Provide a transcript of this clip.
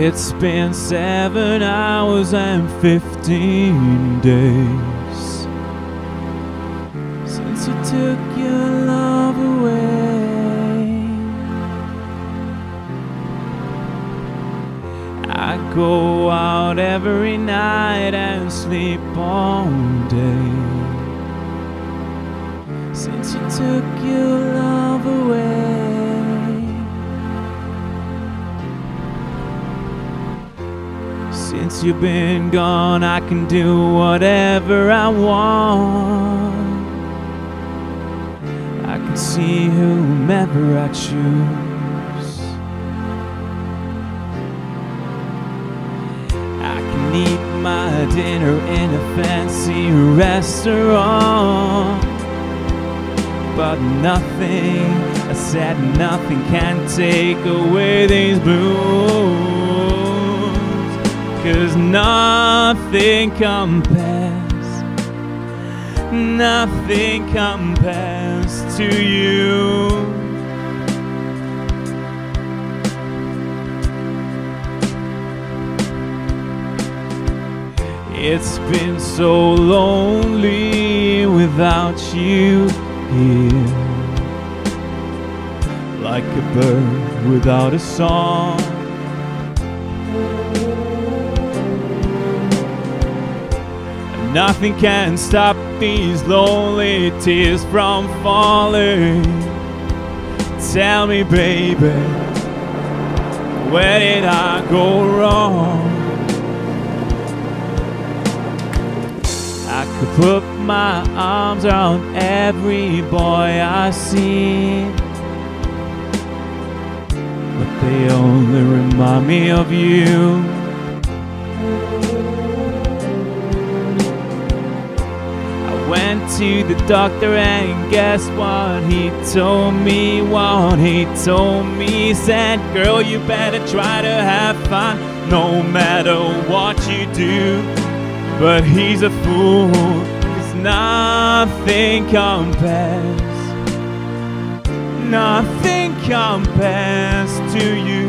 It's been 7 hours and 15 days since you took your love away. I go out every night and sleep all day since you took your love away. Since you've been gone, I can do whatever I want. I can see whomever I choose. I can eat my dinner in a fancy restaurant, but nothing, I said nothing, can take away these blues. 'Cause nothing compares, nothing compares to you. It's been so lonely without you here, like a bird without a song. Nothing can stop these lonely tears from falling. Tell me, baby, where did I go wrong? I could put my arms around every boy I see, but they only remind me of you. Went to the doctor and guess what he told me? What he told me, said, girl, you better try to have fun no matter what you do. But he's a fool, 'cause nothing compares, nothing compares to you.